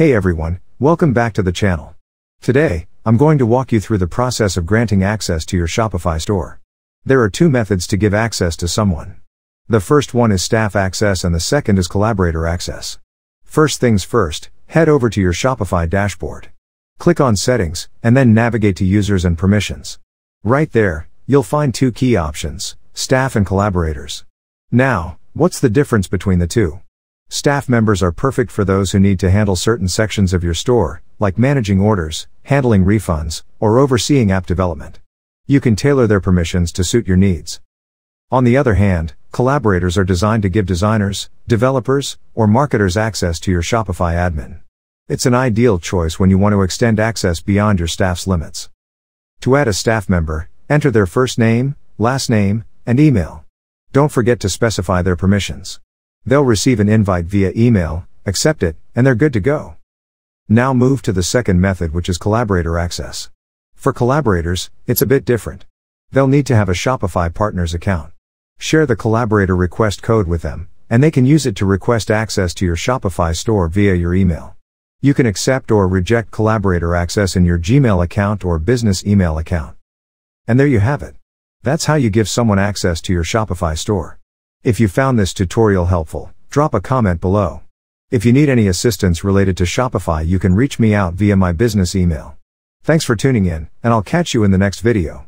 Hey everyone, welcome back to the channel. Today, I'm going to walk you through the process of granting access to your Shopify store. There are two methods to give access to someone. The first one is staff access and the second is collaborator access. First things first, head over to your Shopify dashboard. Click on Settings, and then navigate to Users and Permissions. Right there, you'll find two key options, staff and collaborators. Now, what's the difference between the two? Staff members are perfect for those who need to handle certain sections of your store, like managing orders, handling refunds, or overseeing app development. You can tailor their permissions to suit your needs. On the other hand, collaborators are designed to give designers, developers, or marketers access to your Shopify admin. It's an ideal choice when you want to extend access beyond your staff's limits. To add a staff member, enter their first name, last name, and email. Don't forget to specify their permissions. They'll receive an invite via email, accept it, and they're good to go. Now move to the second method, which is collaborator access. For collaborators, it's a bit different. They'll need to have a Shopify Partners account. Share the collaborator request code with them, and they can use it to request access to your Shopify store via your email. You can accept or reject collaborator access in your Gmail account or business email account. And there you have it. That's how you give someone access to your Shopify store. If you found this tutorial helpful, drop a comment below. If you need any assistance related to Shopify, you can reach me out via my business email. Thanks for tuning in, and I'll catch you in the next video.